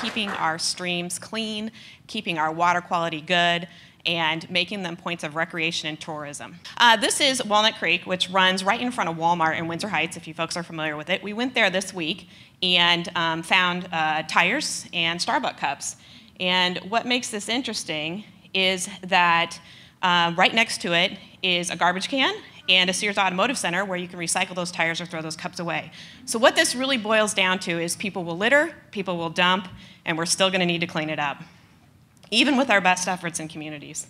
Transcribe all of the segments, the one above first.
keeping our streams clean, keeping our water quality good, and making them points of recreation and tourism. This is Walnut Creek, which runs right in front of Walmart in Windsor Heights, if you folks are familiar with it. We went there this week and found tires and Starbucks cups. And what makes this interesting is that right next to it is a garbage can and a Sears Automotive Center where you can recycle those tires or throw those cups away. So what this really boils down to is people will litter, people will dump, and we're still going to need to clean it up, even with our best efforts in communities.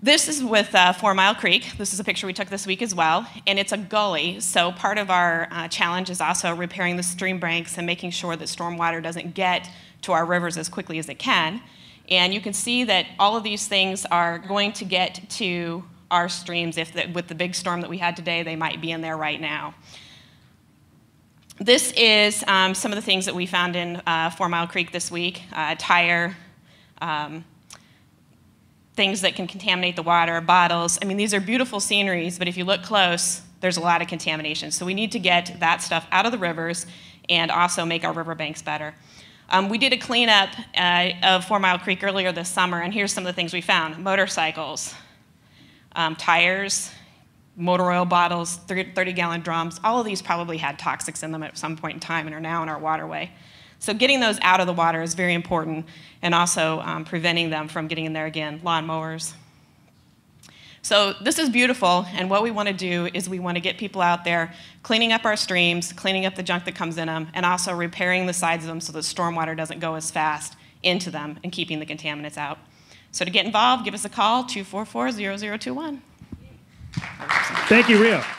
This is with 4 Mile Creek. This is a picture we took this week as well, and it's a gully, so part of our challenge is also repairing the stream banks and making sure that stormwater doesn't get to our rivers as quickly as it can. And you can see that all of these things are going to get to our streams. If with the big storm that we had today, they might be in there right now. This is some of the things that we found in 4 Mile Creek this week. Tire, things that can contaminate the water, bottles. I mean, these are beautiful sceneries, but if you look close, there's a lot of contamination. So we need to get that stuff out of the rivers and also make our riverbanks better. We did a cleanup of 4 Mile Creek earlier this summer, and here's some of the things we found. Motorcycles, tires, motor oil bottles, 30-gallon drums. All of these probably had toxics in them at some point in time and are now in our waterway. So getting those out of the water is very important, and also preventing them from getting in there again. Lawnmowers. So this is beautiful, and what we want to do is we want to get people out there cleaning up our streams, cleaning up the junk that comes in them, and also repairing the sides of them so that stormwater doesn't go as fast into them and keeping the contaminants out. So to get involved, give us a call, 244-0021. Thank you, Rhea.